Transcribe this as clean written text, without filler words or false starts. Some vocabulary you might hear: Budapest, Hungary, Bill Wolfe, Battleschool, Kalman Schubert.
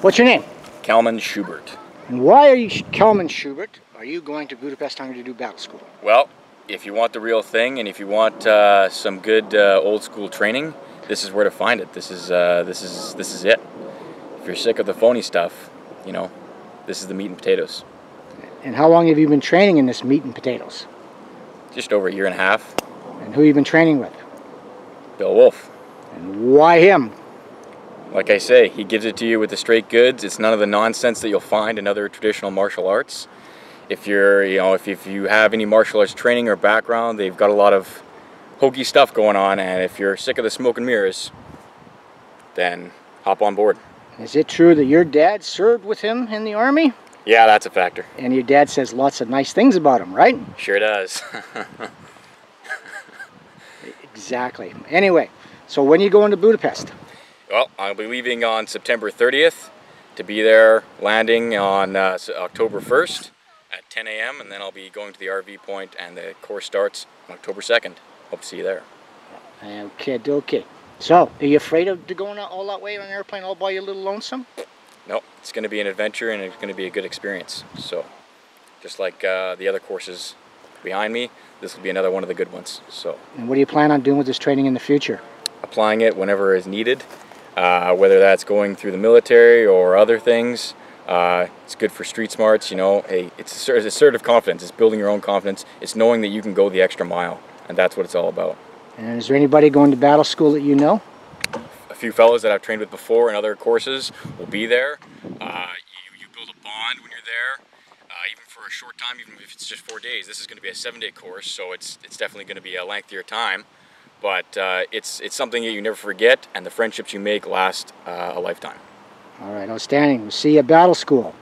What's your name? Kalman Schubert. And why are you, Kalman Schubert, are you going to Budapest, Hungary to do battle school? Well, if you want the real thing and if you want some good old school training, this is where to find it. This is it. If you're sick of the phony stuff, you know, this is the meat and potatoes. And how long have you been training in this meat and potatoes? Just over a year and a half. And who have you been training with? Bill Wolfe. And why him? Like I say, he gives it to you with the straight goods. It's none of the nonsense that you'll find in other traditional martial arts. If you're, you know, if you have any martial arts training or background, they've got a lot of hokey stuff going on, and if you're sick of the smoke and mirrors, then hop on board. Is it true that your dad served with him in the Army? Yeah, that's a factor. And your dad says lots of nice things about him, right? Sure does. Exactly. Anyway, so when are you going to Budapest? Well, I'll be leaving on September 30th to be there, landing on October 1st at 10 a.m. and then I'll be going to the RV point and the course starts on October 2nd. Hope to see you there. Okay, okay. So, are you afraid of going all that way on an airplane all by your little lonesome? No, it's going to be an adventure and it's going to be a good experience. So, just like the other courses behind me, this will be another one of the good ones. So. And what do you plan on doing with this training in the future? Applying it whenever is needed. Whether that's going through the military or other things, it's good for street smarts, you know. Hey, it's assertive confidence, it's building your own confidence, it's knowing that you can go the extra mile, and that's what it's all about. And is there anybody going to battle school that you know? A few fellows that I've trained with before in other courses will be there. You build a bond when you're there, even for a short time, even if it's just 4 days. This is going to be a 7-day course, so it's definitely going to be a lengthier time. But it's something that you never forget, and the friendships you make last a lifetime. All right, outstanding. We'll see you at battle school.